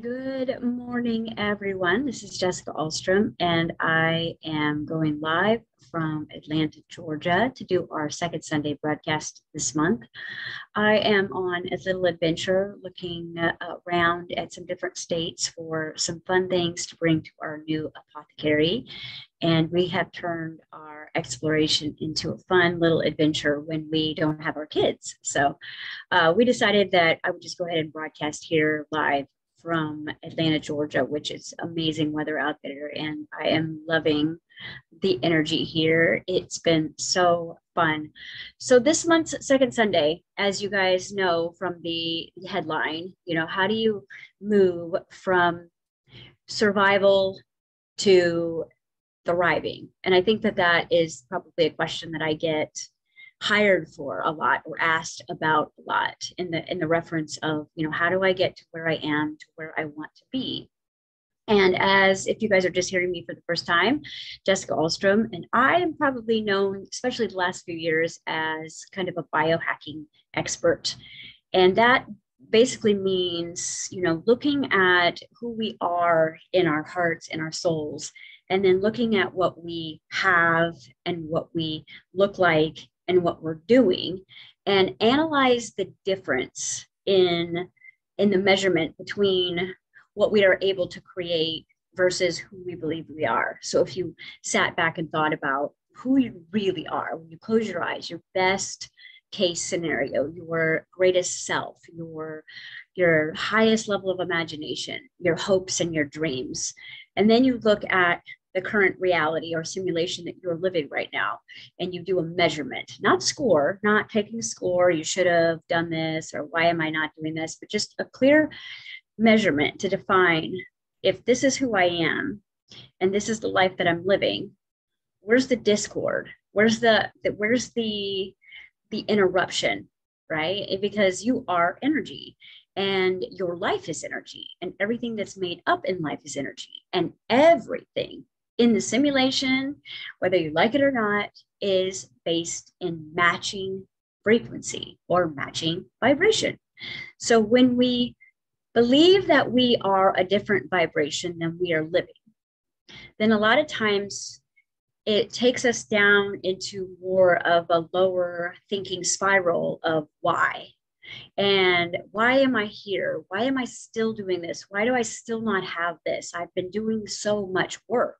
Good morning, everyone. This is Jessica Alstrom, and I am going live from Atlanta, Georgia, to do our Second Sunday broadcast this month. I am on a little adventure looking around at some different states for some fun things to bring to our new apothecary. And we have turned our exploration into a fun little adventure when we don't have our kids. So we decided that I would just go ahead and broadcast here live from Atlanta, Georgia, which is amazing weather out there, and I am loving the energy here. It's been so fun. So this month's Second Sunday, as you guys know from the headline, you know, how do you move from survival to thriving? And I think that that is probably a question that I get hired for a lot, or asked about a lot, in the reference of, you know, how do I get to where I am, to where I want to be? And as if you guys are just hearing me for the first time, Jessica Alstrom, and I am probably known, especially the last few years, as kind of a biohacking expert. And that basically means, you know, looking at who we are in our hearts and our souls, and then looking at what we have and what we look like and what we're doing, and analyze the difference in the measurement between what we are able to create versus who we believe we are. So if you sat back and thought about who you really are, when you close your eyes, your best case scenario, your greatest self, your highest level of imagination, your hopes and your dreams, and then you look at the current reality or simulation that you're living right now, and you do a measurement, not score, not taking a score, you should have done this, or why am I not doing this, but just a clear measurement to define, if this is who I am and this is the life that I'm living, where's the discord, where's the interruption, right? Because you are energy, and your life is energy, and everything that's made up in life is energy, and everything in the simulation, whether you like it or not, is based in matching frequency or matching vibration. So when we believe that we are a different vibration than we are living, then a lot of times it takes us down into more of a lower thinking spiral of why. And why am I here? Why am I still doing this? Why do I still not have this? I've been doing so much work.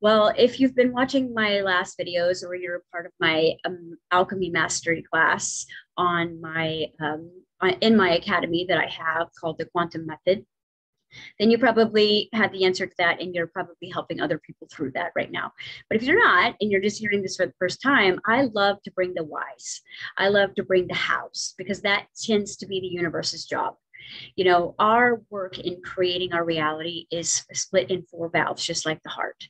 Well, if you've been watching my last videos, or you're a part of my Alchemy Mastery class on my in my academy that I have called the Quantum Method, then you probably had the answer to that, and you're probably helping other people through that right now. But if you're not, and you're just hearing this for the first time, I love to bring the whys. I love to bring the hows, because that tends to be the universe's job. You know, our work in creating our reality is split in four valves, just like the heart.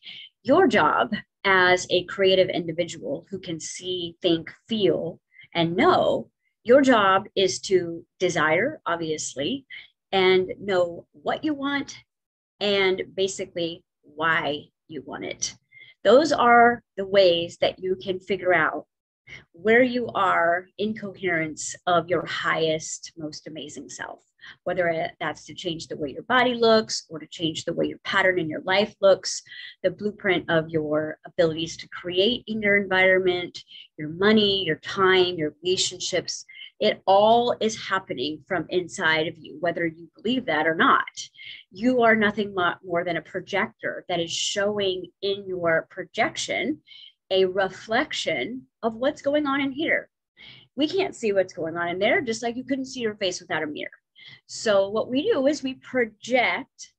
Your job as a creative individual who can see, think, feel, and know, your job is to desire, obviously, and know what you want, and basically why you want it. Those are the ways that you can figure out where you are in coherence of your highest, most amazing self, whether that's to change the way your body looks, or to change the way your pattern in your life looks, the blueprint of your abilities to create in your environment, your money, your time, your relationships. It all is happening from inside of you, whether you believe that or not. You are nothing more than a projector that is showing in your projection a reflection of what's going on in here. We can't see what's going on in there, just like you couldn't see your face without a mirror. So what we do is we project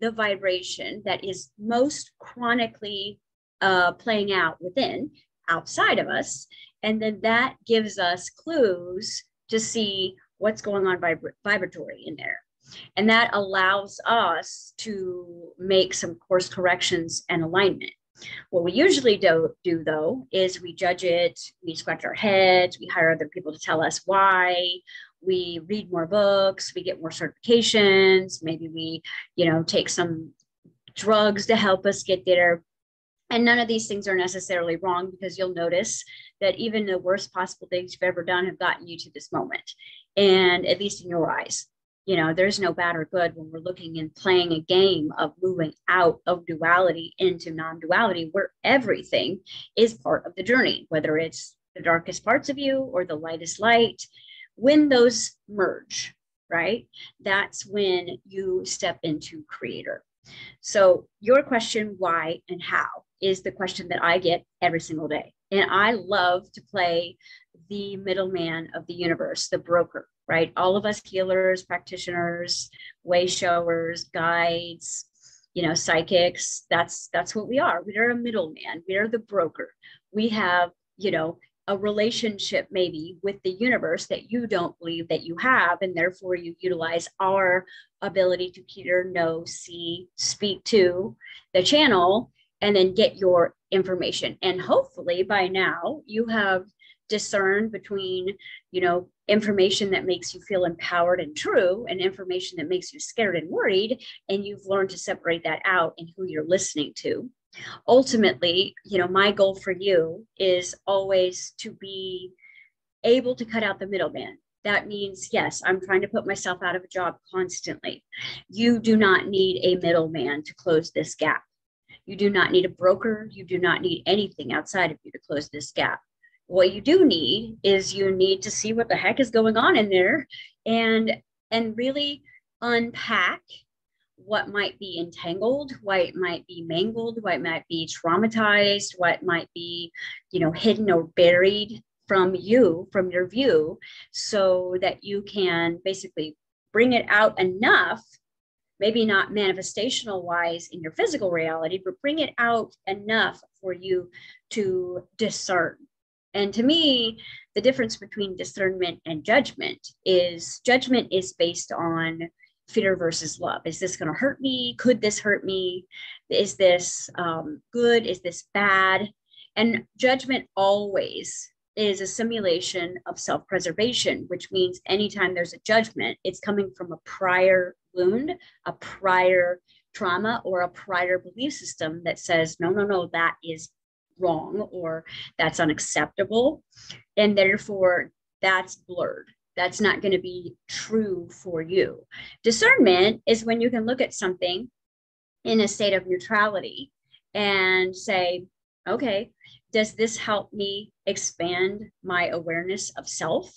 the vibration that is most chronically playing out within, outside of us. And then that gives us clues to see what's going on vibratory in there. And that allows us to make some course corrections and alignment. What we usually do though, is we judge it, we scratch our heads, we hire other people to tell us why, we read more books, we get more certifications, maybe we, you know, take some drugs to help us get there. And none of these things are necessarily wrong, because you'll notice that even the worst possible things you've ever done have gotten you to this moment, and at least in your eyes. You know, there's no bad or good when we're looking and playing a game of moving out of duality into non-duality, where everything is part of the journey, whether it's the darkest parts of you or the lightest light. When those merge, right, that's when you step into creator. So your question, why and how, is the question that I get every single day. And I love to play the middleman of the universe, the broker, right? All of us healers, practitioners, way showers, guides, you know, psychics, that's what we are. We are a middleman. We are the broker. We have, you know, a relationship maybe with the universe that you don't believe that you have. And therefore you utilize our ability to hear, know, see, speak to the channel, and then get your information. And hopefully by now you have discerned between, you know, information that makes you feel empowered and true and information that makes you scared and worried. And you've learned to separate that out and who you're listening to. Ultimately, you know, my goal for you is always to be able to cut out the middleman. That means, yes, I'm trying to put myself out of a job constantly. You do not need a middleman to close this gap. You do not need a broker. You do not need anything outside of you to close this gap. What you do need is you need to see what the heck is going on in there and really unpack what might be entangled, why it might be mangled, why it might be traumatized, what might be, you know, hidden or buried from you, from your view, so that you can basically bring it out enough, maybe not manifestational wise in your physical reality, but bring it out enough for you to discern. And to me, the difference between discernment and judgment is based on fear versus love. Is this going to hurt me? Could this hurt me? Is this good? Is this bad? And judgment always is a simulation of self-preservation, which means anytime there's a judgment, it's coming from a prior wound, a prior trauma, or a prior belief system that says, no, no, no, that is wrong, or that's unacceptable. And therefore, that's blurred. That's not going to be true for you. Discernment is when you can look at something in a state of neutrality and say, okay, does this help me expand my awareness of self?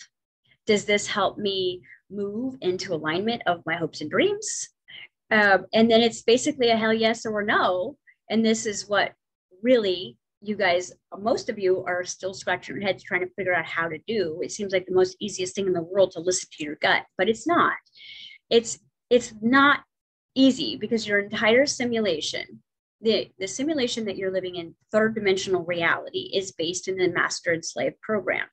Does this help me move into alignment of my hopes and dreams? And then it's basically a hell yes or no. And this is what really you guys, most of you are still scratching your heads trying to figure out how to do. It seems like the most easiest thing in the world to listen to your gut, but it's not. It's not easy because your entire simulation, the simulation that you're living in, third dimensional reality, is based in the master and slave program.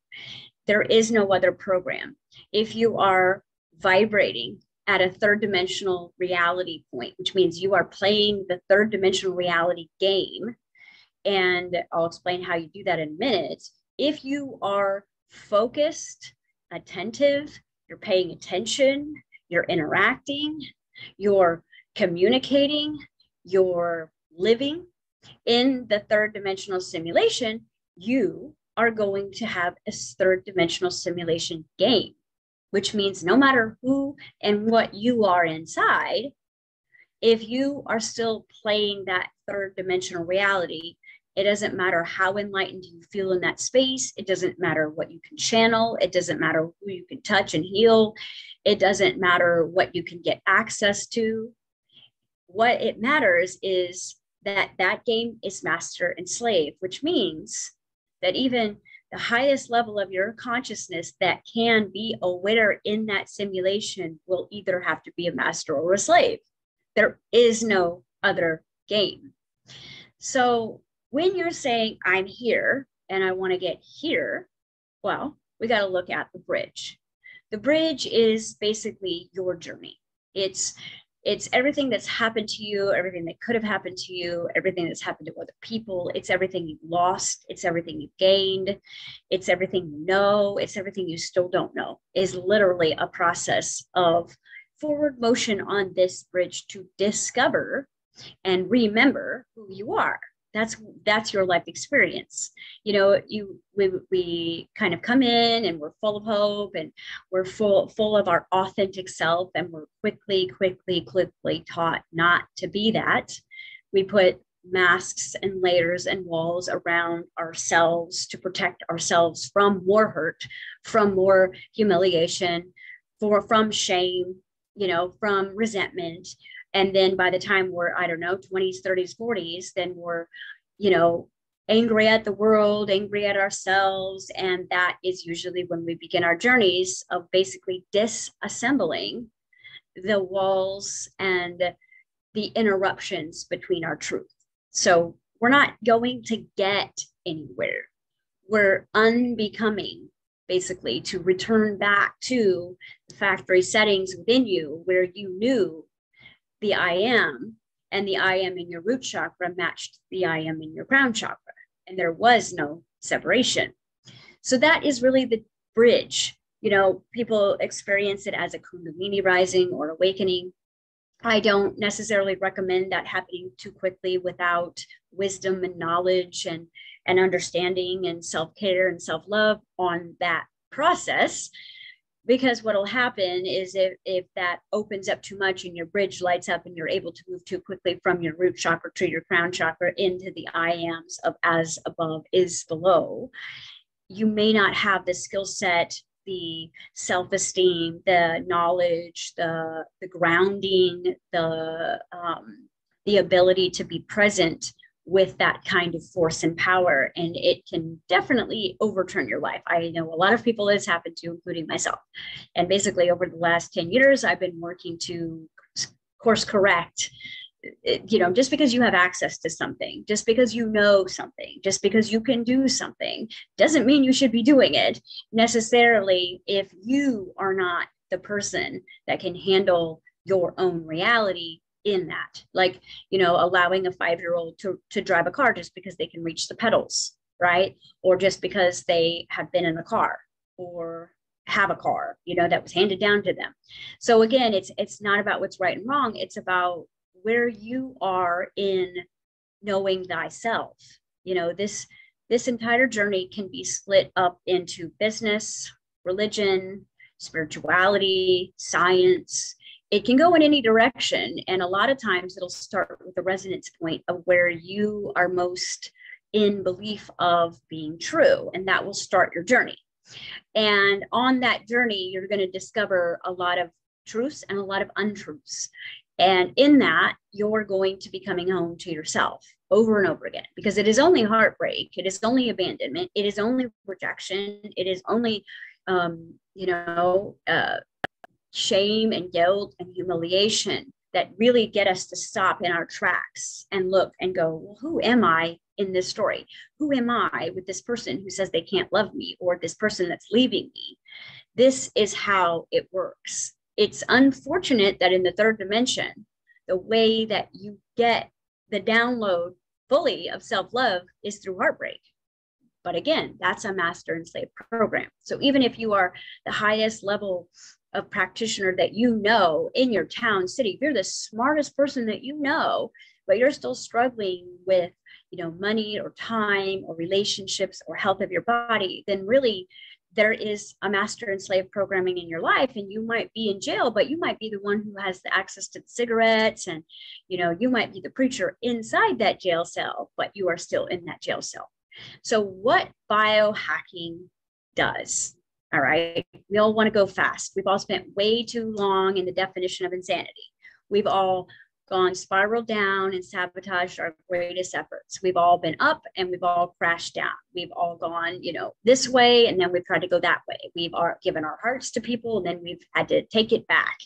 There is no other program. If you are vibrating at a third dimensional reality point, which means you are playing the third dimensional reality game, and I'll explain how you do that in a minute. If you are focused, attentive, you're paying attention, you're interacting, you're communicating, you're living in the third dimensional simulation, you are going to have a third dimensional simulation game, which means no matter who and what you are inside, if you are still playing that third dimensional reality, it doesn't matter how enlightened you feel in that space. It doesn't matter what you can channel. It doesn't matter who you can touch and heal. It doesn't matter what you can get access to. What it matters is that that game is master and slave, which means that even the highest level of your consciousness that can be aware in that simulation will either have to be a master or a slave. There is no other game. So when you're saying, I'm here and I want to get here, well, we got to look at the bridge. The bridge is basically your journey. It's everything that's happened to you, everything that could have happened to you, everything that's happened to other people. It's everything you've lost. It's everything you've gained. It's everything you know. It's everything you still don't know. It's literally a process of forward motion on this bridge to discover and remember who you are. That's your life experience. You know, we kind of come in and we're full of hope and we're full of our authentic self, and we're quickly taught not to be that. We put masks and layers and walls around ourselves to protect ourselves from more hurt, from more humiliation, from shame, you know, from resentment. And then by the time we're, I don't know, 20s, 30s, 40s, then we're, you know, angry at the world, angry at ourselves. And that is usually when we begin our journeys of basically disassembling the walls and the interruptions between our truth. So we're not going to get anywhere. We're unbecoming, basically, to return back to the factory settings within you where you knew the I am, and the I am in your root chakra matched the I am in your crown chakra. And there was no separation. So that is really the bridge. You know, people experience it as a Kundalini rising or awakening. I don't necessarily recommend that happening too quickly without wisdom and knowledge and understanding and self-care and self-love on that process, because what will happen is if that opens up too much and your bridge lights up and you're able to move too quickly from your root chakra to your crown chakra into the I ams of as above is below, you may not have the skill set, the self-esteem, the knowledge, the grounding, the ability to be present with that kind of force and power. And it can definitely overturn your life. I know a lot of people it's happened to, including myself. And basically over the last 10 years, I've been working to course correct. You know, just because you have access to something, just because you know something, just because you can do something, doesn't mean you should be doing it necessarily if you are not the person that can handle your own reality in that. Like, you know, allowing a 5-year-old to drive a car just because they can reach the pedals, right? Or just because they have been in a car or have a car, you know, that was handed down to them. So again, it's not about what's right and wrong. It's about where you are in knowing thyself. You know, this entire journey can be split up into business, religion, spirituality, science. It can go in any direction. And a lot of times it'll start with the resonance point of where you are most in belief of being true. And that will start your journey. And on that journey, you're going to discover a lot of truths and a lot of untruths. And in that, you're going to be coming home to yourself over and over again, because it is only heartbreak. It is only abandonment. It is only rejection. It is only, shame and guilt and humiliation that really get us to stop in our tracks and look and go, well, who am I in this story? Who am I with this person who says they can't love me, or this person that's leaving me? This is how it works. It's unfortunate that in the third dimension, the way that you get the download fully of self-love is through heartbreak. But again, that's a master and slave program. So even if you are the highest level of practitioner that you know in your town, city, if you're the smartest person that you know, but you're still struggling with, you know, money or time or relationships or health of your body, then really, there is a master and slave programming in your life, and you might be in jail, but you might be the one who has the access to the cigarettes, and, you know, you might be the preacher inside that jail cell, but you are still in that jail cell. So what biohacking does, all right, we all want to go fast. We've all spent way too long in the definition of insanity. We've all gone spiraled down and sabotaged our greatest efforts. We've all been up and we've all crashed down. We've all gone, you know, this way, and then we've tried to go that way. We've all given our hearts to people, and then we've had to take it back.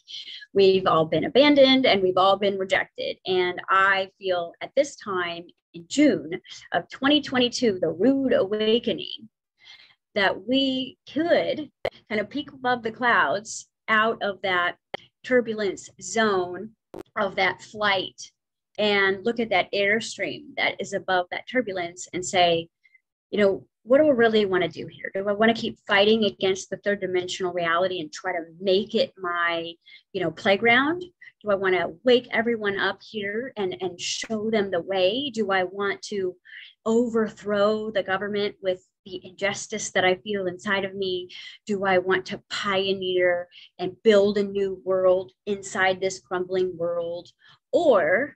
We've all been abandoned and we've all been rejected. And I feel at this time in June of 2022, the rude awakening that we could kind of peek above the clouds out of that turbulence zone of that flight and look at that airstream that is above that turbulence and say, you know, what do I really want to do here? Do I want to keep fighting against the third dimensional reality and try to make it my, playground? Do I want to wake everyone up here and show them the way? Do I want to overthrow the government with the injustice that I feel inside of me? Do I want to pioneer and build a new world inside this crumbling world? Or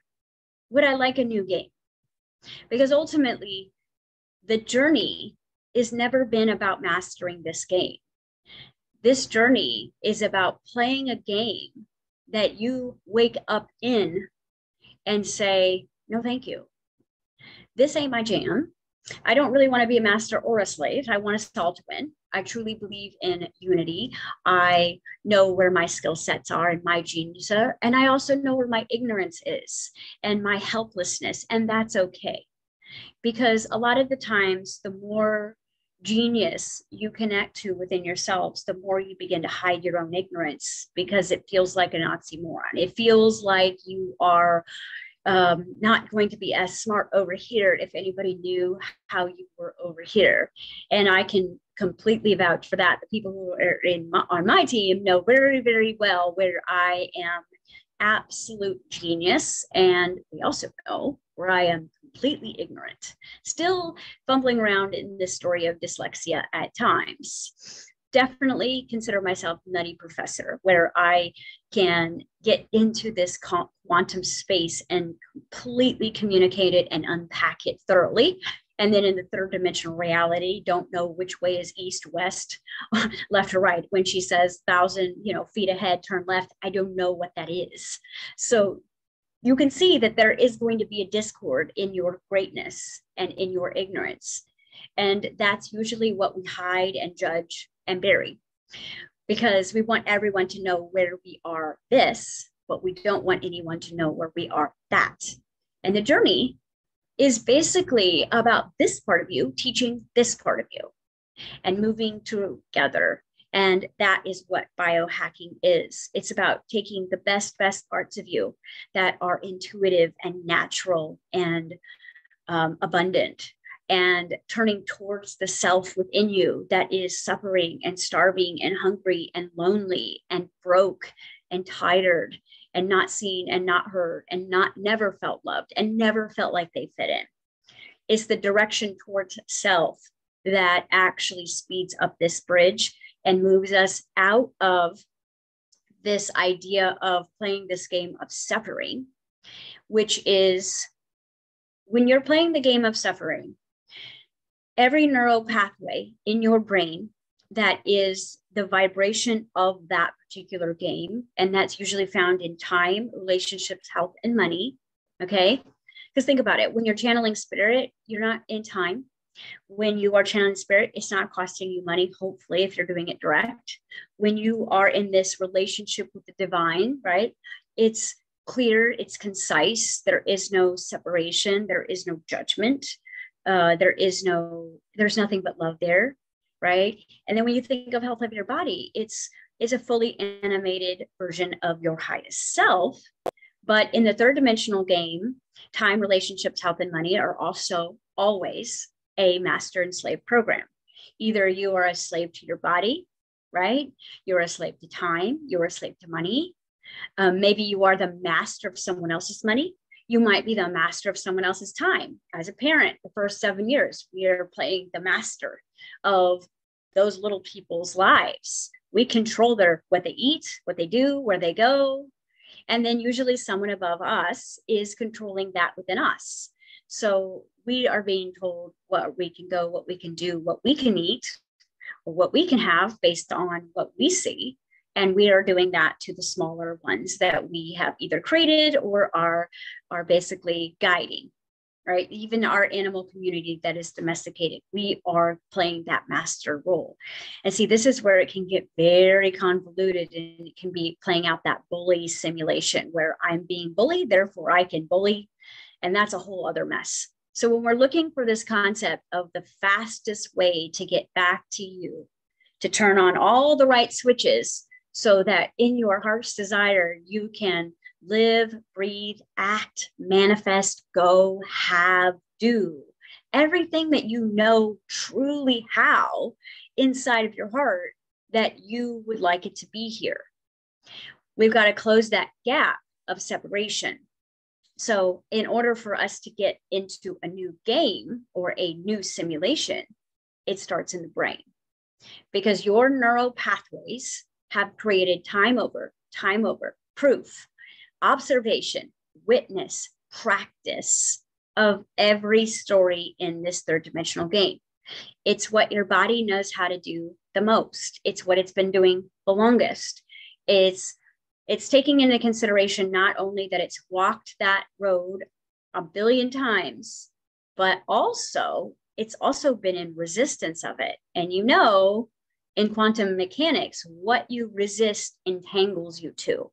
would I like a new game? Because ultimately, the journey has never been about mastering this game. This journey is about playing a game that you wake up in and say, no, thank you. This ain't my jam. I don't really want to be a master or a slave. I want us all to win. I truly believe in unity. I know where my skill sets are and my genius are, and I also know where my ignorance is and my helplessness, and that's okay. Because a lot of the times, the more genius you connect to within yourselves, the more you begin to hide your own ignorance, because it feels like an oxymoron. It feels like you are not going to be as smart over here if anybody knew how you were over here. And I can completely vouch for that. The people who are on my team know very, very well where I am absolute genius, and they also know where I am completely ignorant, still fumbling around in this story of dyslexia at times. Definitely consider myself nutty professor, where I can get into this quantum space and completely communicate it and unpack it thoroughly. And then in the third dimensional reality, don't know which way is east, west, left or right. When she says 1,000 feet ahead, turn left, I don't know what that is. So you can see that there is going to be a discord in your greatness and in your ignorance. And that's usually what we hide and judge and bury, because we want everyone to know where we are this, but we don't want anyone to know where we are that. And the journey is basically about this part of you teaching this part of you and moving together. And that is what biohacking is. It's about taking the best parts of you that are intuitive and natural and abundant, and turning towards the self within you that is suffering and starving and hungry and lonely and broke and tired and not seen and not heard and never felt loved and never felt like they fit in. It's the direction towards self that actually speeds up this bridge and moves us out of this idea of playing this game of suffering, which is, when you're playing the game of suffering, every neural pathway in your brain that is the vibration of that particular game, and that's usually found in time, relationships, health, and money, okay? Because think about it, when you're channeling spirit, you're not in time. When you are channeling spirit, it's not costing you money, hopefully, if you're doing it direct. When you are in this relationship with the divine, right, it's clear, it's concise, there is no separation, there is no judgment, there's nothing but love there, right? And then when you think of health of your body, it's a fully animated version of your highest self. But in the third dimensional game, time, relationships, health, and money are also always a master and slave program. Either you are a slave to your body, right? You're a slave to time, you're a slave to money. Maybe you are the master of someone else's money. You might be the master of someone else's time. As a parent, the first 7 years, we are playing the master of those little people's lives. We control what they eat, what they do, where they go. And then usually someone above us is controlling that within us. So we are being told what we can go, what we can do, what we can eat, or what we can have based on what we see. And we are doing that to the smaller ones that we have either created or are basically guiding, right? Even our animal community that is domesticated, we are playing that master role. And see, this is where it can get very convoluted, and it can be playing out that bully simulation where I'm being bullied, therefore I can bully. And that's a whole other mess. So when we're looking for this concept of the fastest way to get back to you, to turn on all the right switches, so that in your heart's desire, you can live, breathe, act, manifest, go, have, do everything that you know truly how inside of your heart that you would like it to be here. We've got to close that gap of separation. So in order for us to get into a new game or a new simulation, it starts in the brain, because your neural pathways have created time over, proof, observation, witness, practice of every story in this third dimensional game. It's what your body knows how to do the most. It's what it's been doing the longest. It's taking into consideration not only that it's walked that road 1 billion times, but also it's also been in resistance of it. And you know, in quantum mechanics, what you resist entangles you too,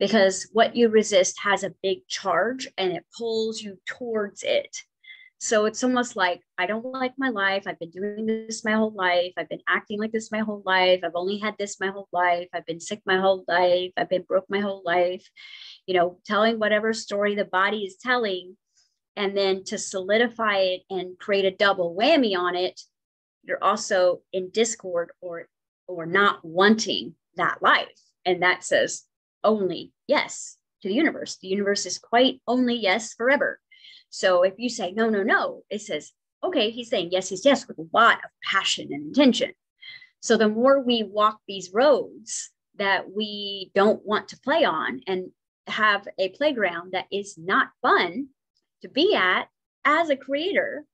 because what you resist has a big charge and it pulls you towards it. So it's almost like, I don't like my life. I've been doing this my whole life. I've been acting like this my whole life. I've only had this my whole life. I've been sick my whole life. I've been broke my whole life, you know, telling whatever story the body is telling. And then to solidify it and create a double whammy on it, you're also in discord or not wanting that life. And that says only yes to the universe. The universe is quite only yes forever. So if you say, no, no, no, it says, okay, he's saying yes, yes, with a lot of passion and intention. So the more we walk these roads that we don't want to play on and have a playground that is not fun to be at as a creator,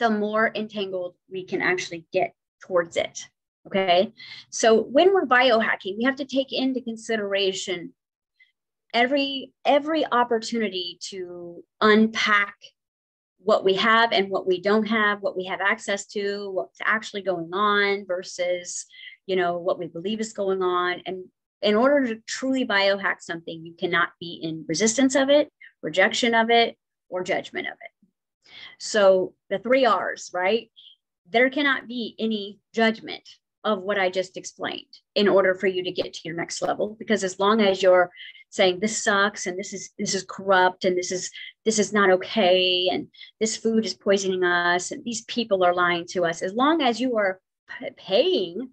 the more entangled we can actually get towards it, okay? So when we're biohacking, we have to take into consideration every opportunity to unpack what we have and what we don't have, what we have access to, what's actually going on versus, you know, what we believe is going on. And in order to truly biohack something, you cannot be in resistance of it, rejection of it, or judgment of it. So the 3 R's, right? There cannot be any judgment of what I just explained in order for you to get to your next level, because as long as you're saying this sucks and this is corrupt and this is not okay and this food is poisoning us and these people are lying to us, as long as you are paying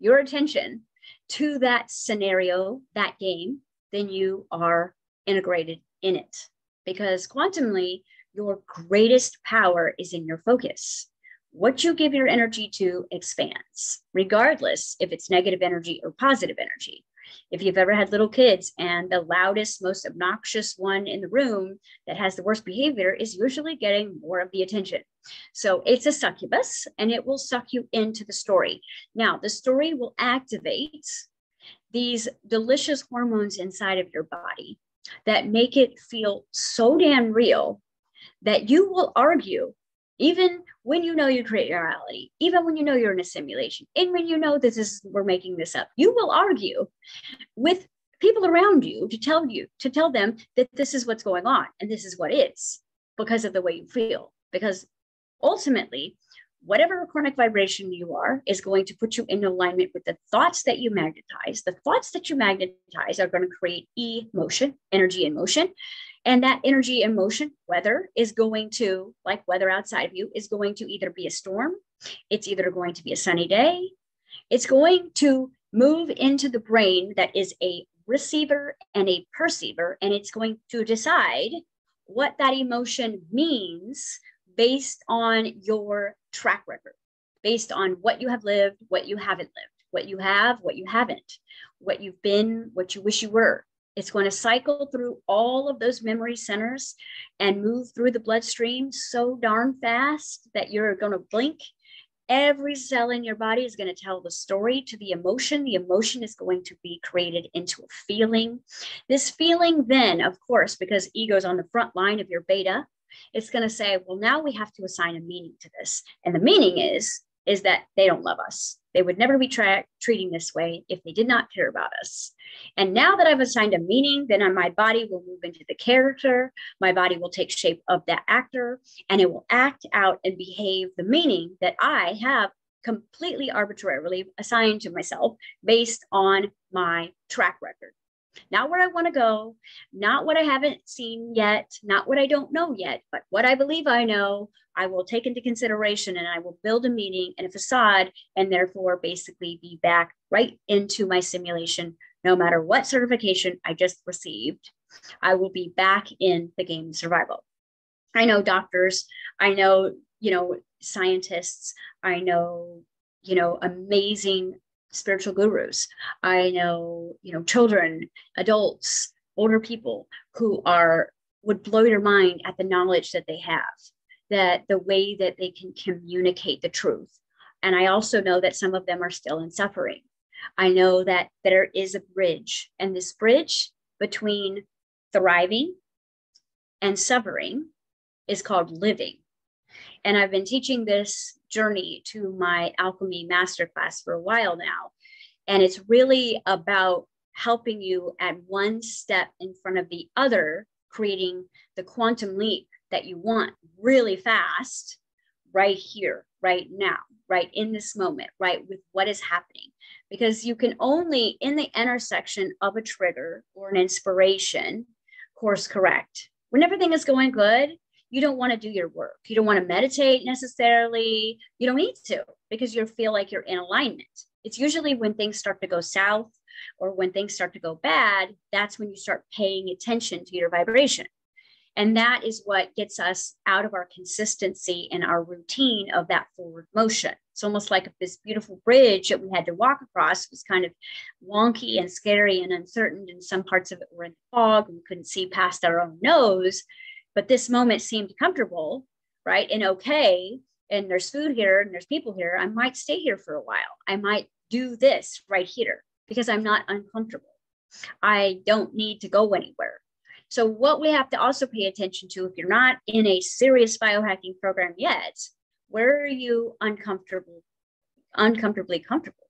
your attention to that scenario, that game, then you are integrated in it, because quantumly your greatest power is in your focus. What you give your energy to expands, regardless if it's negative energy or positive energy. If you've ever had little kids and the loudest, most obnoxious one in the room that has the worst behavior is usually getting more of the attention. So it's a succubus and it will suck you into the story. Now, the story will activate these delicious hormones inside of your body that make it feel so damn real that you will argue, even when you know you create your reality, even when you know you're in a simulation, and when you know we're making this up, you will argue with people around you, to tell them that this is what's going on and this is what is, because of the way you feel. Because ultimately, whatever karmic vibration you are is going to put you in alignment with the thoughts that you magnetize. The thoughts that you magnetize are going to create emotion, energy in motion. And that energy in motion, weather, is going to, like weather outside of you, is going to either be a storm, it's either going to be a sunny day, it's going to move into the brain that is a receiver and a perceiver, and it's going to decide what that emotion means based on your track record, based on what you have lived, what you haven't lived, what you have, what you haven't, what you've been, what you wish you were. It's going to cycle through all of those memory centers and move through the bloodstream so darn fast that you're going to blink. Every cell in your body is going to tell the story to the emotion. The emotion is going to be created into a feeling. This feeling then, of course, because ego's on the front line of your beta, it's going to say, well, now we have to assign a meaning to this. And the meaning is that they don't love us. They would never be treating this way if they did not care about us. And now that I've assigned a meaning, then my body will move into the character. My body will take shape of that actor, and it will act out and behave the meaning that I have completely arbitrarily assigned to myself based on my track record. Not where I want to go, not what I haven't seen yet, not what I don't know yet, but what I believe I know, I will take into consideration, and I will build a meaning and a facade, and therefore basically be back right into my simulation. No matter what certification I just received, I will be back in the game of survival. I know doctors, I know, scientists, I know, amazing spiritual gurus. I know, children, adults, older people who would blow your mind at the knowledge that they have, that the way that they can communicate the truth. And I also know that some of them are still in suffering. I know that there is a bridge, and this bridge between thriving and suffering is called living. And I've been teaching this journey to my Alchemy Masterclass for a while now. And it's really about helping you at one step in front of the other, creating the quantum leap that you want really fast, right here, right now, right in this moment, right with what is happening. Because you can only, in the intersection of a trigger or an inspiration, course correct. When everything is going good, you don't want to do your work. You don't want to meditate necessarily. You don't need to, because you feel like you're in alignment. It's usually when things start to go south or when things start to go bad, that's when you start paying attention to your vibration. And that is what gets us out of our consistency and our routine of that forward motion. It's almost like if this beautiful bridge that we had to walk across was kind of wonky and scary and uncertain, and some parts of it were in fog and we couldn't see past our own nose. But this moment seemed comfortable, right? And okay, and there's food here and there's people here. I might stay here for a while. I might do this right here because I'm not uncomfortable. I don't need to go anywhere. So what we have to also pay attention to, if you're not in a serious biohacking program yet, where are you uncomfortably comfortable?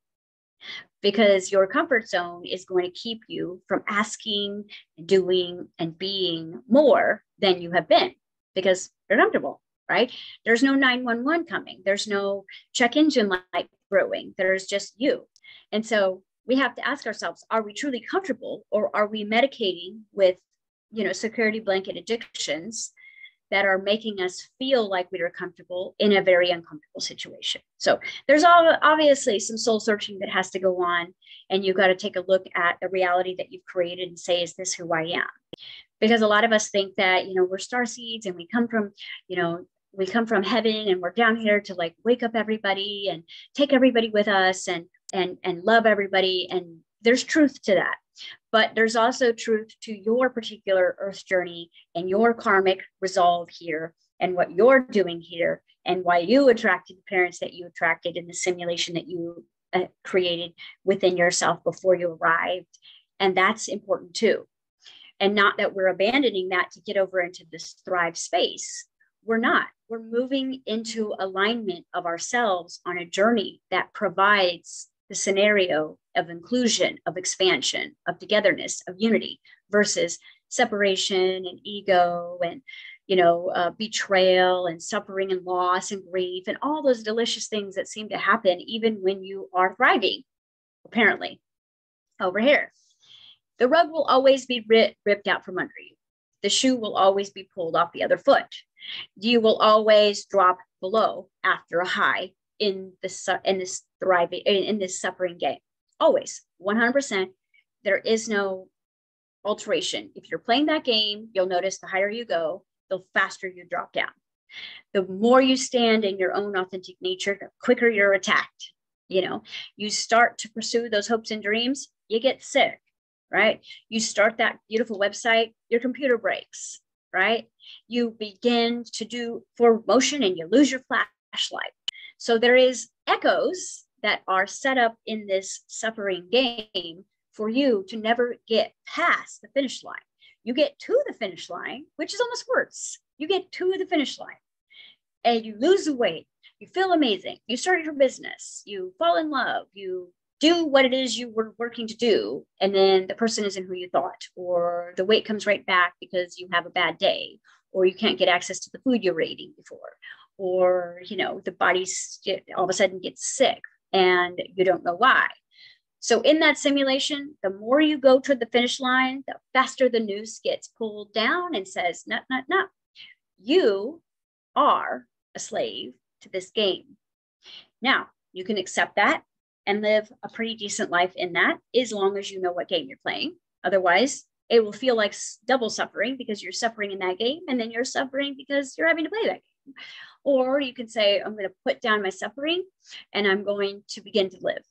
Because your comfort zone is going to keep you from asking, doing, and being more than you have been, because you're comfortable, right? There's no 911 coming. There's no check engine light brewing. There's just you. And so we have to ask ourselves, are we truly comfortable, or are we medicating with, security blanket addictions that are making us feel like we are comfortable in a very uncomfortable situation? So there's obviously some soul searching that has to go on, and you've got to take a look at the reality that you've created and say, is this who I am? Because a lot of us think that, we're star seeds and we come from, we come from heaven, and we're down here to like wake up everybody and take everybody with us and love everybody. And there's truth to that. But there's also truth to your particular earth journey and your karmic resolve here and what you're doing here and why you attracted the parents that you attracted and the simulation that you created within yourself before you arrived. And that's important too. And not that we're abandoning that to get over into this thrive space. We're not. We're moving into alignment of ourselves on a journey that provides the scenario of inclusion, of expansion, of togetherness, of unity, versus separation and ego and, betrayal and suffering and loss and grief and all those delicious things that seem to happen even when you are thriving, apparently, over here. The rug will always be ripped out from under you. The shoe will always be pulled off the other foot. You will always drop below after a high in this thriving, in this suffering game. Always, 100%. There is no alteration. If you're playing that game, you'll notice the higher you go, the faster you drop down. The more you stand in your own authentic nature, the quicker you're attacked. You start to pursue those hopes and dreams, you get sick, right? You start that beautiful website, your computer breaks, right? You begin to do forward motion and you lose your flashlight. So there is echoes that are set up in this suffering game for you to never get past the finish line. You get to the finish line, which is almost worse. You get to the finish line and you lose the weight. You feel amazing. You start your business. You fall in love. You do what it is you were working to do. And then the person isn't who you thought, or the weight comes right back because you have a bad day, or you can't get access to the food you were eating before, or, the body all of a sudden gets sick and you don't know why. So in that simulation, the more you go to the finish line, the faster the noose gets pulled down and says, "Nut, nut, nut. You are a slave to this game." Now, you can accept that and live a pretty decent life in that, as long as you know what game you're playing. Otherwise, it will feel like double suffering, because you're suffering in that game and then you're suffering because you're having to play that game. Or you can say, I'm going to put down my suffering and I'm going to begin to live,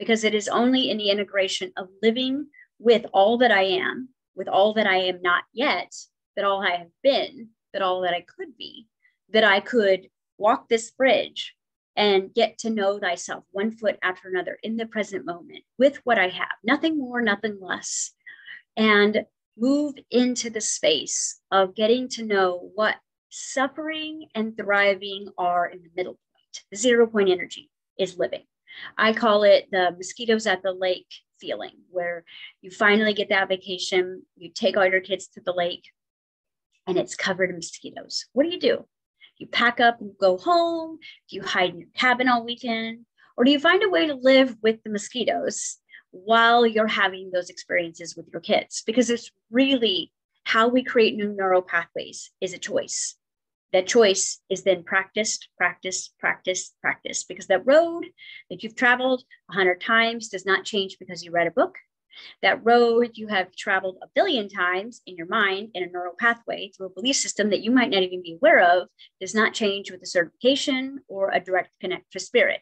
because it is only in the integration of living with all that I am, with all that I am not yet, that all I have been, that all that I could be, that I could walk this bridge and get to know thyself one foot after another in the present moment with what I have, nothing more, nothing less, and move into the space of getting to know what suffering and thriving are in the middle point. The 0 point energy is living. I call it the mosquitoes at the lake feeling, where you finally get that vacation, you take all your kids to the lake, and it's covered in mosquitoes. What do? You pack up and go home? Do you hide in your cabin all weekend? Or do you find a way to live with the mosquitoes while you're having those experiences with your kids? Because it's really how we create new neural pathways is a choice. That choice is then practiced, practiced, practiced, practiced, because that road that you've traveled 100 times does not change because you read a book. That road you have traveled a billion times in your mind in a neural pathway through a belief system that you might not even be aware of does not change with a certification or a direct connect to spirit.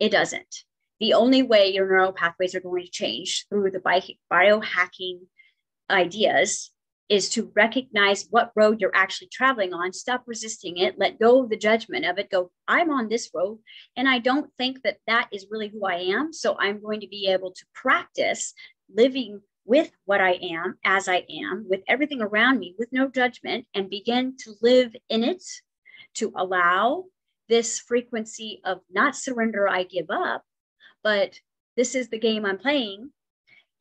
It doesn't. The only way your neural pathways are going to change through the biohacking ideas is to recognize what road you're actually traveling on, stop resisting it, let go of the judgment of it, go, I'm on this road, and I don't think that that is really who I am, so I'm going to be able to practice living with what I am, as I am, with everything around me, with no judgment, and begin to live in it, to allow this frequency of not surrender, I give up, but this is the game I'm playing.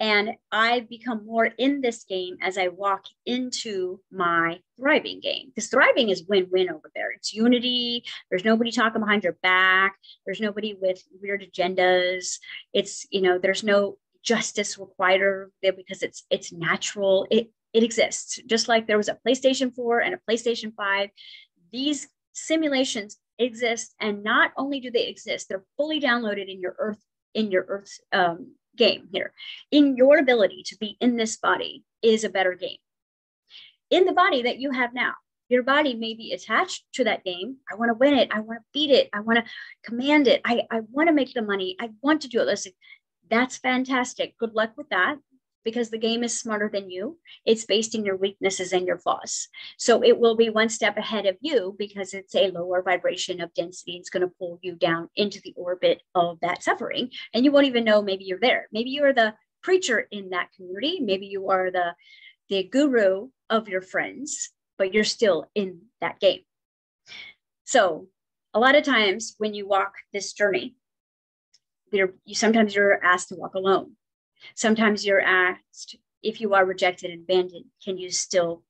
And I become more in this game as I walk into my thriving game, because thriving is win-win over there. It's unity. There's nobody talking behind your back. There's nobody with weird agendas. It's, you know, there's no justice required there, because it's natural. It exists. Just like there was a PlayStation 4 and a PlayStation 5. These simulations exist, and not only do they exist, they're fully downloaded in your earth, game here. In your ability to be in this body is a better game. In the body that you have now, your body may be attached to that game. I want to win it. I want to beat it. I want to command it. I want to make the money. I want to do it. Listen, that's fantastic. Good luck with that, because the game is smarter than you. It's based in your weaknesses and your flaws. So it will be one step ahead of you, because it's a lower vibration of density. It's going to pull you down into the orbit of that suffering. And you won't even know maybe you're there. Maybe you are the preacher in that community. Maybe you are the guru of your friends, but you're still in that game. So a lot of times when you walk this journey, sometimes you're asked to walk alone. Sometimes you're asked, if you are rejected and abandoned, can you still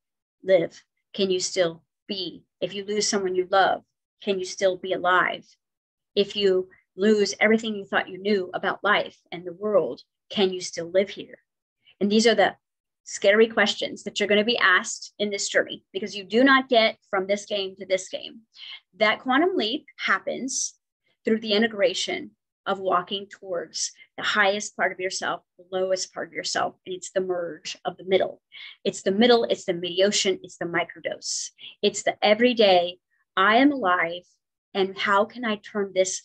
live? Can you still be? If you lose someone you love, can you still be alive? If you lose everything you thought you knew about life and the world, can you still live here? And these are the scary questions that you're going to be asked in this journey, because you do not get from this game to this game. That quantum leap happens through the integration of walking towards the highest part of yourself, the lowest part of yourself, and it's the merge of the middle. It's the middle, it's the mediation, it's the microdose. It's the everyday, I am alive, and how can I turn this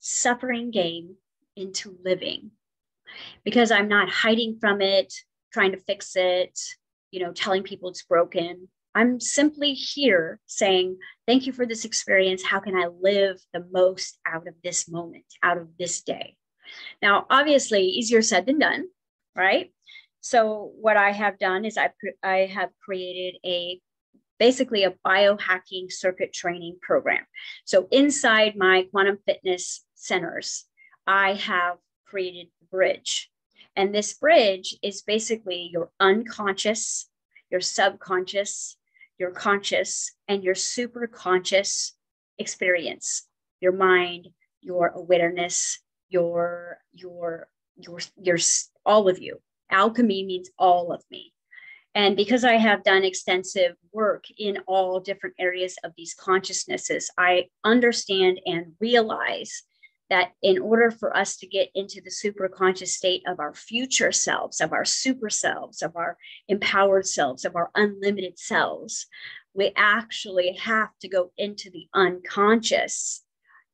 suffering game into living? Because I'm not hiding from it, trying to fix it, telling people it's broken. I'm simply here saying, thank you for this experience. How can I live the most out of this moment, out of this day? Now, obviously, easier said than done, right? So what I have done is I have created basically a biohacking circuit training program. So inside my Quantum Fitness centers, I have created the bridge. And this bridge is basically your unconscious, your subconscious, your conscious, and your super conscious experience, your mind, your awareness, your you're all of you. Alchemy means all of me. And because I have done extensive work in all different areas of these consciousnesses, I understand and realize that in order for us to get into the superconscious state of our future selves, of our super selves, of our empowered selves, of our unlimited selves, we actually have to go into the unconscious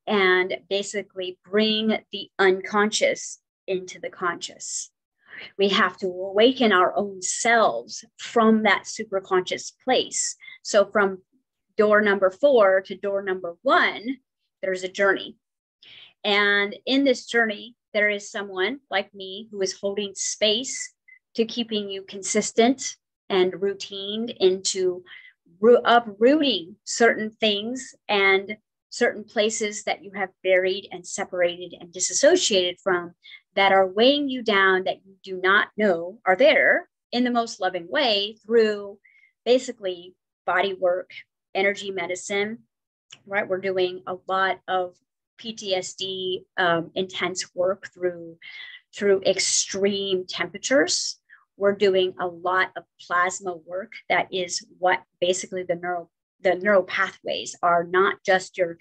and basically bring the unconscious into the conscious. We have to awaken our own selves from that superconscious place. So from door number 4 to door number 1, there's a journey. And in this journey, there is someone like me who is holding space to keeping you consistent and routined into uprooting certain things and certain places that you have buried and separated and disassociated from that are weighing you down that you do not know are there in the most loving way through basically body work, energy medicine, right? We're doing a lot of PTSD intense work through extreme temperatures. We're doing a lot of plasma work. That is what basically the neural pathways are, not just your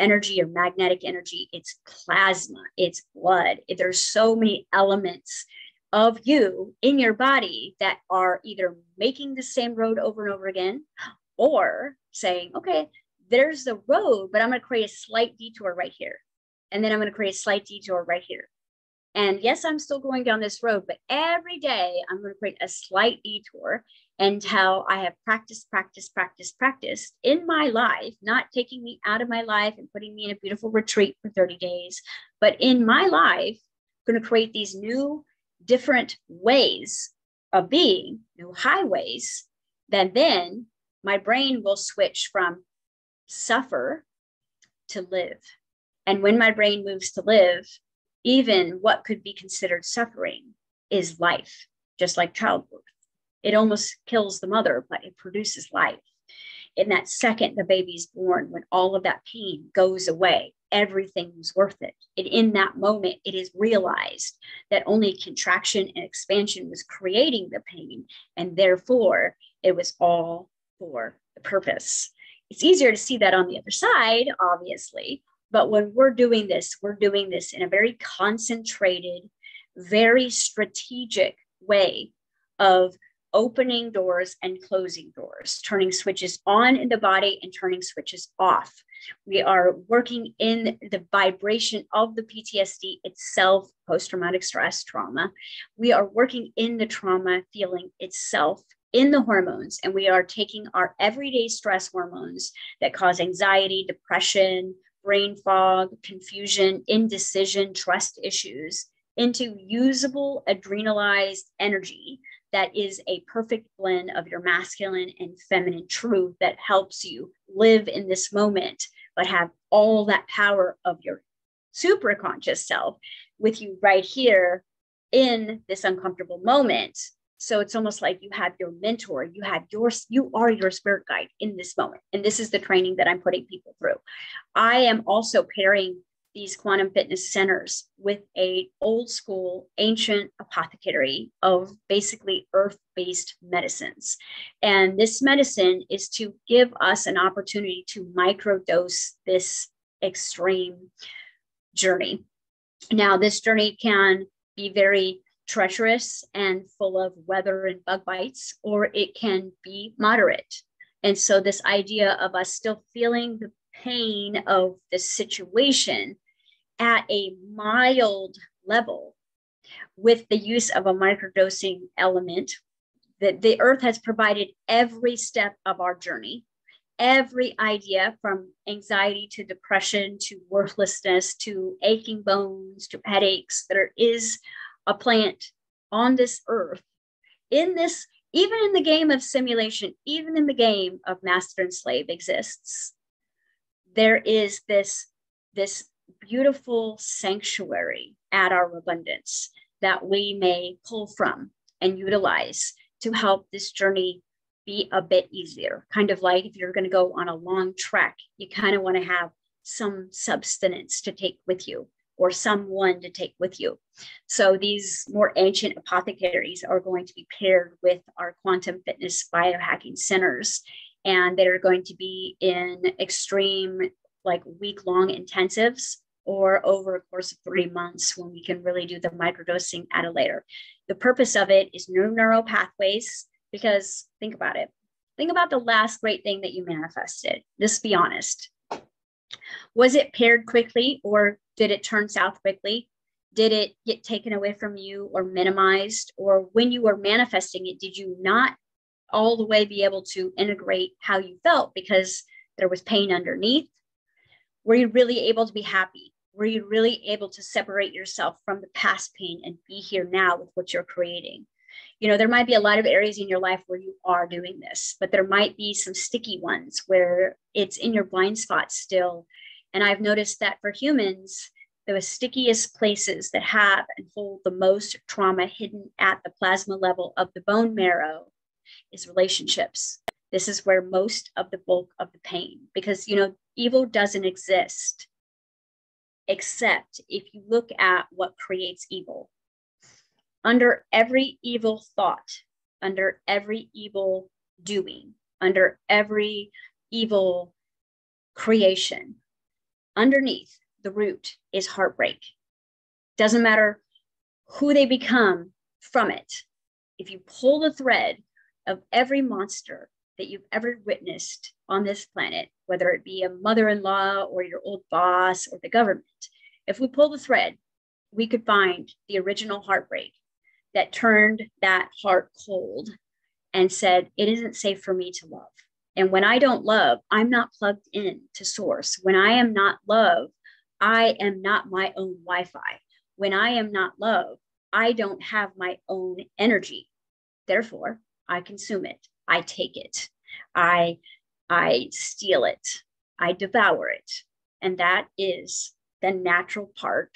energy, your magnetic energy, it's plasma, it's blood. There's so many elements of you in your body that are either making the same road over and over again, or saying, okay, there's the road, but I'm going to create a slight detour right here. And then I'm going to create a slight detour right here. And yes, I'm still going down this road, but every day I'm going to create a slight detour until I have practiced in my life, not taking me out of my life and putting me in a beautiful retreat for 30 days, but in my life, I'm going to create these new, different ways of being, new highways, then my brain will switch from suffer to live. And when my brain moves to live, even what could be considered suffering is life, just like childbirth. It almost kills the mother, but it produces life. In that second the baby's born, when all of that pain goes away, everything was worth it. And in that moment, it is realized that only contraction and expansion was creating the pain, and therefore it was all for the purpose. It's easier to see that on the other side, obviously. But when we're doing this in a very concentrated, very strategic way of opening doors and closing doors, turning switches on in the body and turning switches off. We are working in the vibration of the PTSD itself, post-traumatic stress trauma. We are working in the trauma feeling itself, in the hormones, and we are taking our everyday stress hormones that cause anxiety, depression, brain fog, confusion, indecision, trust issues into usable adrenalized energy that is a perfect blend of your masculine and feminine truth that helps you live in this moment, but have all that power of your superconscious self with you right here in this uncomfortable moment. So it's almost like you have your mentor, you are your spirit guide in this moment. And this is the training that I'm putting people through. I am also pairing these quantum fitness centers with an old school ancient apothecary of basically earth-based medicines. And this medicine is to give us an opportunity to microdose this extreme journey. Now, this journey can be very treacherous and full of weather and bug bites, or it can be moderate. And so this idea of us still feeling the pain of the situation at a mild level with the use of a microdosing element, that the earth has provided every step of our journey, every idea from anxiety to depression, to worthlessness, to aching bones, to headaches. There is a plant on this earth, in this, even in the game of simulation, even in the game of master and slave exists, there is this beautiful sanctuary at our abundance that we may pull from and utilize to help this journey be a bit easier. Kind of like if you're going to go on a long trek, you kind of want to have some substance to take with you, or someone to take with you. So these more ancient apothecaries are going to be paired with our Quantum Fitness biohacking centers, and they're going to be in extreme, like week-long intensives, or over a course of 3 months when we can really do the microdosing at a later. The purpose of it is new neural pathways, because think about it. Think about the last great thing that you manifested. Just be honest. Was it paired quickly, or did it turn south quickly? Did it get taken away from you or minimized? Or when you were manifesting it, did you not all the way be able to integrate how you felt because there was pain underneath? Were you really able to be happy? Were you really able to separate yourself from the past pain and be here now with what you're creating? You know, there might be a lot of areas in your life where you are doing this, but there might be some sticky ones where it's in your blind spot still. And I've noticed that for humans, the stickiest places that have and hold the most trauma hidden at the plasma level of the bone marrow is relationships. This is where most of the bulk of the pain, because, you know, evil doesn't exist, except if you look at what creates evil. Under every evil thought, under every evil doing, under every evil creation, underneath the root is heartbreak. Doesn't matter who they become from it. If you pull the thread of every monster that you've ever witnessed on this planet, whether it be a mother-in-law or your old boss or the government, if we pull the thread, we could find the original heartbreak that turned that heart cold and said, it isn't safe for me to love. And when I don't love, I'm not plugged in to source. When I am not love, I am not my own Wi-Fi. When I am not love, I don't have my own energy. Therefore, I consume it. I take it, I steal it, I devour it. And that is the natural part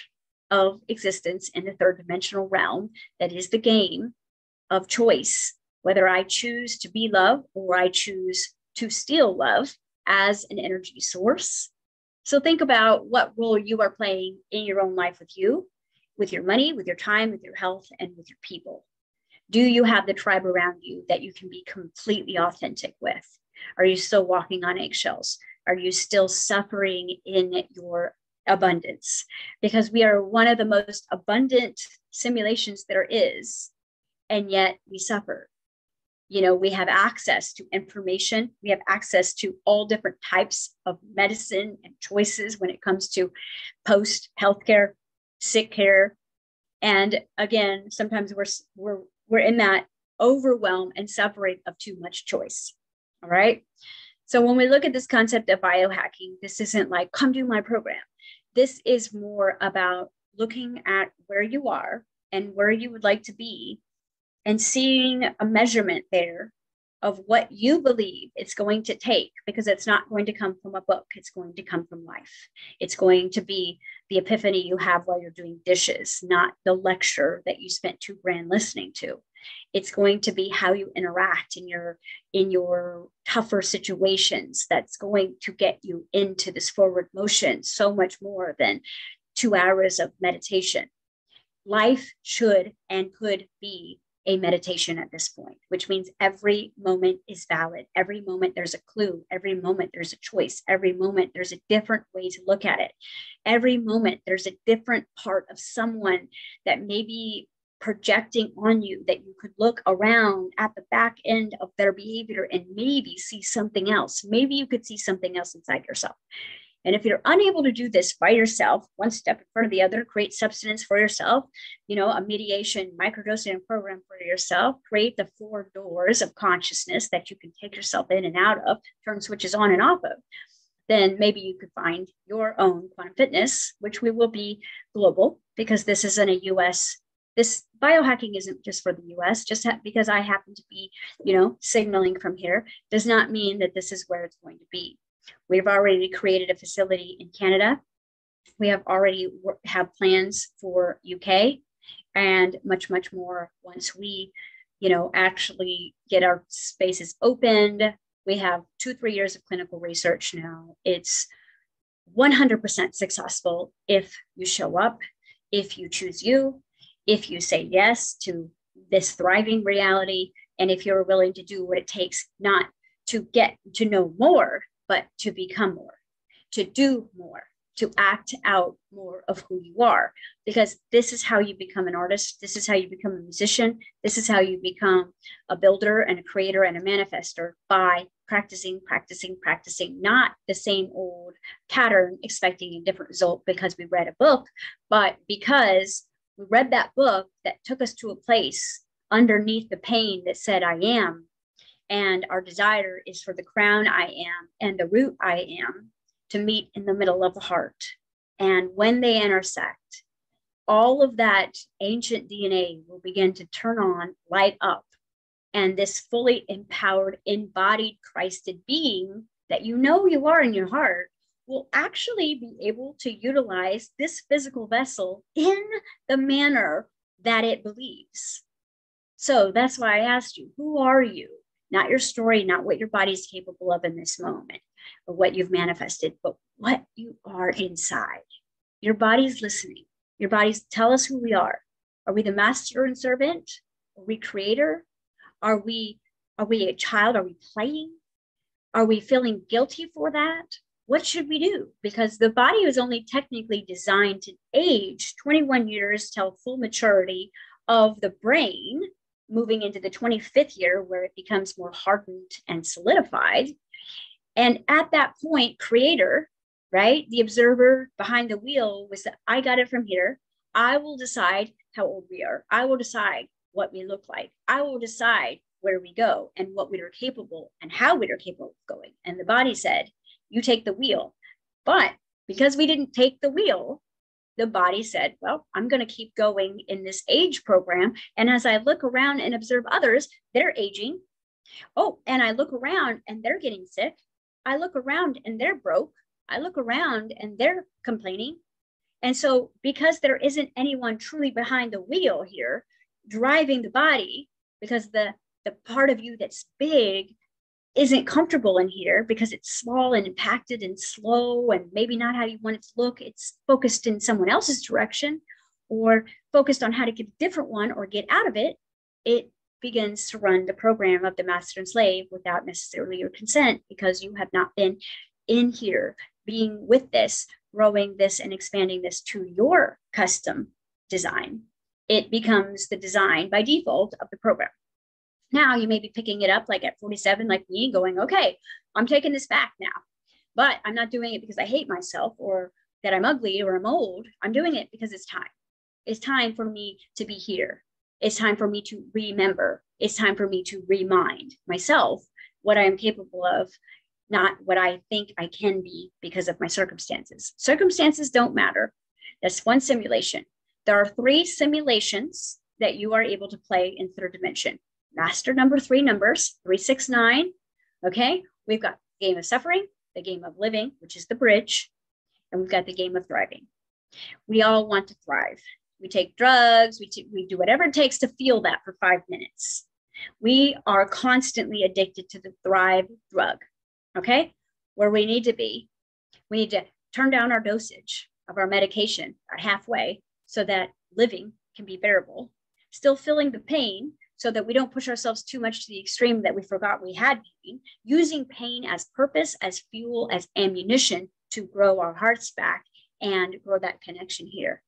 of existence in the third dimensional realm. That is the game of choice, whether I choose to be love or I choose to steal love as an energy source. So think about what role you are playing in your own life with you, with your money, with your time, with your health, and with your people. Do you have the tribe around you that you can be completely authentic with? Are you still walking on eggshells? Are you still suffering in your abundance? Because we are one of the most abundant simulations there is, and yet we suffer. You know, we have access to information. We have access to all different types of medicine and choices when it comes to post-healthcare, sick care. And again, sometimes we're in that overwhelm and suffering of too much choice. All right. So when we look at this concept of biohacking, this isn't like, come do my program. This is more about looking at where you are and where you would like to be and seeing a measurement there of what you believe it's going to take, because it's not going to come from a book. It's going to come from life. It's going to be the epiphany you have while you're doing dishes, not the lecture that you spent $2 grand listening to. It's going to be how you interact in your tougher situations that's going to get you into this forward motion so much more than 2 hours of meditation. Life should and could be a meditation at this point, which means every moment is valid. Every moment there's a clue. Every moment there's a choice. Every moment there's a different way to look at it. Every moment there's a different part of someone that may be projecting on you that you could look around at the back end of their behavior and maybe see something else. Maybe you could see something else inside yourself. And if you're unable to do this by yourself, one step in front of the other, create substance for yourself, you know, a mediation, microdosing program for yourself, create the 4 doors of consciousness that you can take yourself in and out of, turn switches on and off of, then maybe you could find your own Quantum Fitness, which we will be global, because this isn't a U.S. This biohacking isn't just for the U.S. Just because I happen to be, you know, signaling from here does not mean that this is where it's going to be. We've already created a facility in Canada. We have already have plans for UK and much, much more. Once we, you know, actually get our spaces opened, we have 2-3 years of clinical research now. It's 100% successful if you show up, if you choose you, if you say yes to this thriving reality, and if you're willing to do what it takes not to get to know more, but to become more, to do more, to act out more of who you are. Because this is how you become an artist. This is how you become a musician. This is how you become a builder and a creator and a manifester, by practicing, not the same old pattern, expecting a different result because we read a book, but because we read that book that took us to a place underneath the pain that said, I am. And our desire is for the crown I am and the root I am to meet in the middle of the heart. And when they intersect, all of that ancient DNA will begin to turn on, light up. And this fully empowered, embodied, Christed being that you know you are in your heart will actually be able to utilize this physical vessel in the manner that it believes. So that's why I asked you, who are you? Not your story, not what your body is capable of in this moment or what you've manifested, but what you are inside. Your body's listening. Your body's tell us who we are. Are we the master and servant? Are we creator? Are we a child? Are we playing? Are we feeling guilty for that? What should we do? Because the body was only technically designed to age 21 years till full maturity of the brain, moving into the 25th year where it becomes more hardened and solidified. And at that point, creator, right? The observer behind the wheel was that I got it from here. I will decide how old we are. I will decide what we look like. I will decide where we go and what we are capable and how we are capable of going. And the body said, you take the wheel. But because we didn't take the wheel, the body said, well, I'm going to keep going in this age program. And as I look around and observe others, they're aging. Oh, and I look around and they're getting sick. I look around and they're broke. I look around and they're complaining. And so because there isn't anyone truly behind the wheel here driving the body, because the part of you that's big isn't comfortable in here because it's small and impacted and slow and maybe not how you want it to look. It's focused in someone else's direction or focused on how to get a different one or get out of it. It begins to run the program of the master and slave without necessarily your consent, because you have not been in here being with this, growing this and expanding this to your custom design. It becomes the design by default of the program. Now you may be picking it up like at 47, like me, going, okay, I'm taking this back now, but I'm not doing it because I hate myself or that I'm ugly or I'm old. I'm doing it because it's time. It's time for me to be here. It's time for me to remember. It's time for me to remind myself what I am capable of, not what I think I can be because of my circumstances. Circumstances don't matter. That's one simulation. There are three simulations that you are able to play in third dimension. Master number three numbers, 3, 6, 9. Okay, we've got the game of suffering, the game of living, which is the bridge, and we've got the game of thriving. We all want to thrive. We take drugs, we do whatever it takes to feel that for 5 minutes. We are constantly addicted to the thrive drug, okay? Where we need to be, we need to turn down our dosage of our medication about halfway so that living can be bearable, still feeling the pain, so that we don't push ourselves too much to the extreme that we forgot we had pain, using pain as purpose, as fuel, as ammunition to grow our hearts back and grow that connection here.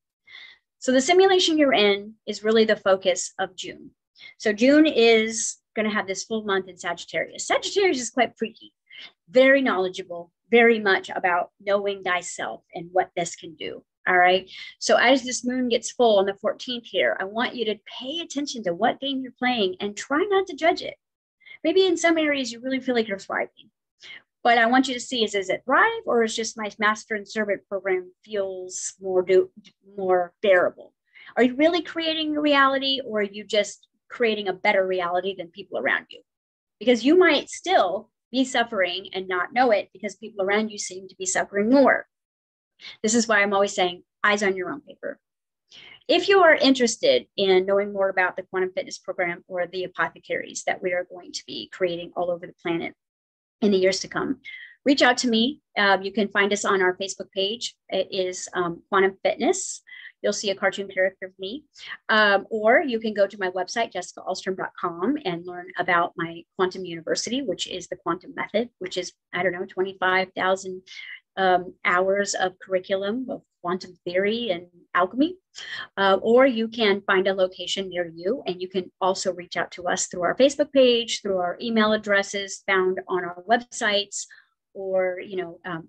So the simulation you're in is really the focus of June. So June is going to have this full month in Sagittarius. Sagittarius is quite freaky, very knowledgeable, very much about knowing thyself and what this can do. All right. So as this moon gets full on the 14th here, I want you to pay attention to what game you're playing and try not to judge it. Maybe in some areas you really feel like you're thriving, but I want you to see is it thrive, or is just my master and servant program feels more bearable? Are you really creating your reality, or are you just creating a better reality than people around you? Because you might still be suffering and not know it because people around you seem to be suffering more. This is why I'm always saying eyes on your own paper. If you are interested in knowing more about the Quantum Fitness program or the apothecaries that we are going to be creating all over the planet in the years to come, reach out to me. You can find us on our Facebook page. It is Quantum Fitness. You'll see a cartoon character of me. Or you can go to my website, jessicaalstrom.com, and learn about my Quantum University, which is the Quantum Method, which is, 25,000 hours of curriculum of quantum theory and alchemy. Or you can find a location near you, and you can also reach out to us through our Facebook page, through our email addresses found on our websites, or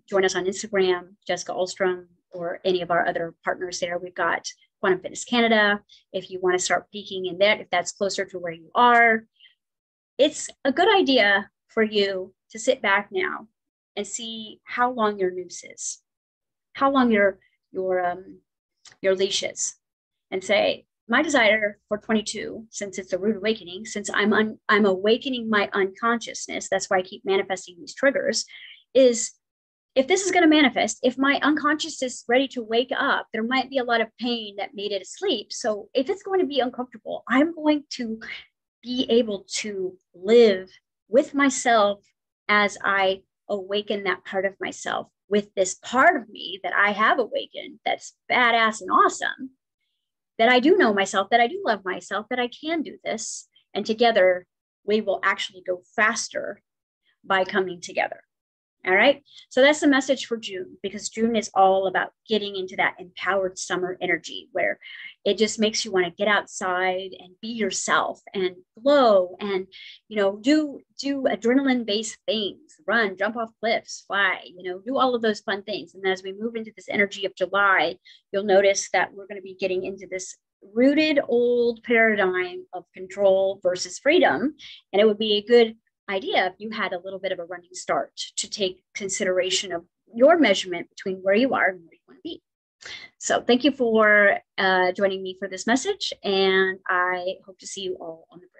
join us on Instagram, Jessica Alstrom, or any of our other partners there. We've got Quantum Fitness Canada, if you want to start peeking in that, if that's closer to where you are. It's a good idea for you to sit back now and see how long your noose is, how long your leash is, and say, my desire for 22, since it's a rude awakening, since I'm awakening my unconsciousness, that's why I keep manifesting these triggers, is if this is going to manifest, if my unconscious is ready to wake up, there might be a lot of pain that made it asleep. So if it's going to be uncomfortable, I'm going to be able to live with myself as I awaken that part of myself, with this part of me that I have awakened, that's badass and awesome, that I do know myself, that I do love myself, that I can do this. And together, we will actually go faster by coming together. All right. So that's the message for June, because June is all about getting into that empowered summer energy where it just makes you want to get outside and be yourself and glow and, do adrenaline-based things, run, jump off cliffs, fly, do all of those fun things. And as we move into this energy of July, you'll notice that we're going to be getting into this rooted old paradigm of control versus freedom. And it would be a good idea if you had a little bit of a running start to take consideration of your measurement between where you are and where you want to be. So thank you for joining me for this message, and I hope to see you all on the